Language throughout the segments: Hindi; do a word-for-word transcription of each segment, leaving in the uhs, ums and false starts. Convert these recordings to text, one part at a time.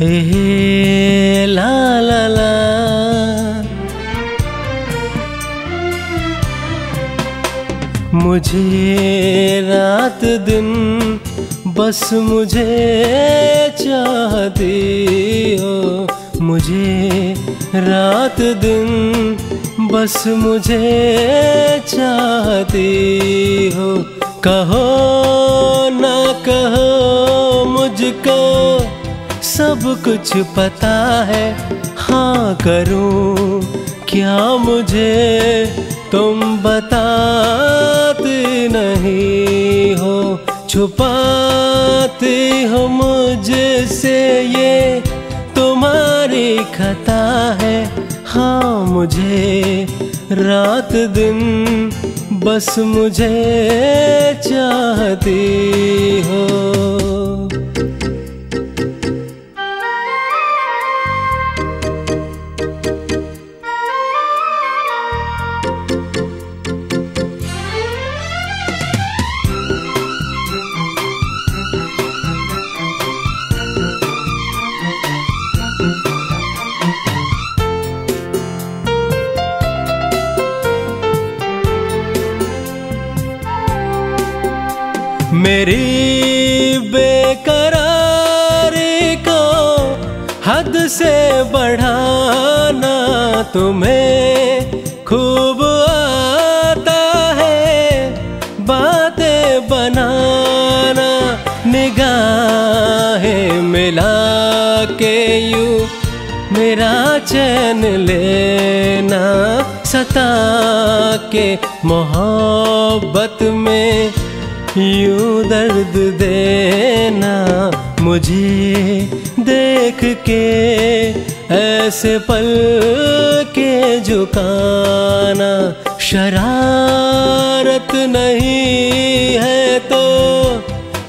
हे ला ला ला। मुझे रात दिन बस मुझे चाहती हो, मुझे रात दिन बस मुझे चाहती हो। कहो ना कहो मुझको सब कुछ पता है, हाँ करूं क्या मुझे तुम बताते नहीं हो। छुपाते हो मुझसे ये तुम्हारी खता है, हाँ मुझे रात दिन बस मुझे चाहती हो। मेरी बेकरारी को हद से बढ़ाना तुम्हें खूब आता है, बातें बनाना निगाहें मिला के यूं मेरा चैन लेना, सता के मोहब्बत में यूं दर्द देना। मुझे देख के ऐसे पल के झुकाना, शरारत नहीं है तो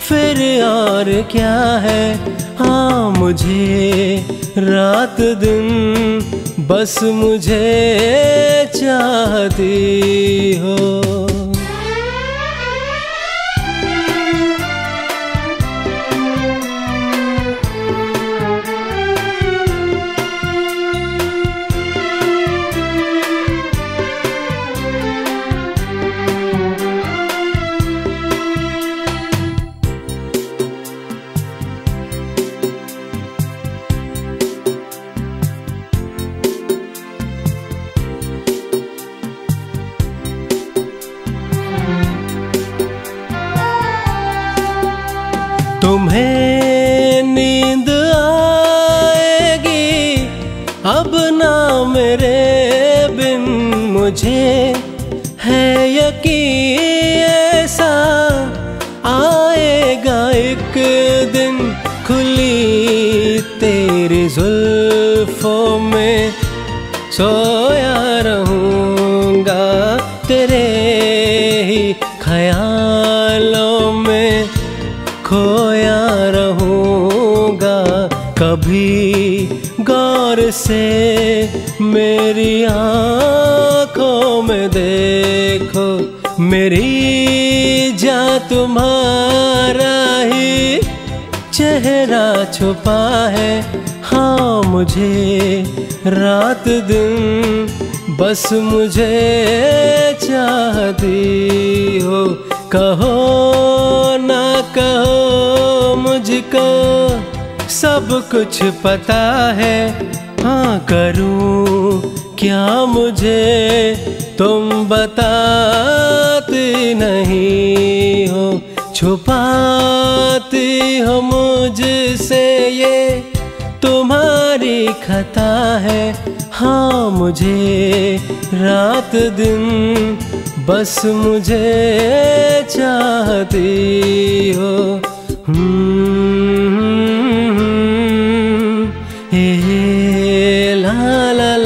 फिर और क्या है। हाँ मुझे रात दिन बस मुझे चाहती हो। तुम्हें नींद आएगी अब ना मेरे बिन, मुझे है यकीन ऐसा आएगा एक दिन। खुली तेरी जुल्फों में सोया रहूँगा, तेरे ही ख्यालों में खोया रहूँगा। कभी गौर से मेरी आँखों में देखो, मेरी जा तुम्हारा ही चेहरा छुपा है। हाँ मुझे रात दिन बस मुझे चाहती हो। कहो ना कहो मुझको सब कुछ पता है, हाँ करूँ क्या मुझे तुम बताते नहीं हो। छुपाते हो मुझसे ये तुम्हारी खता है, हाँ मुझे रात दिन बस मुझे चाहती हो। हम्म, हे ला ला।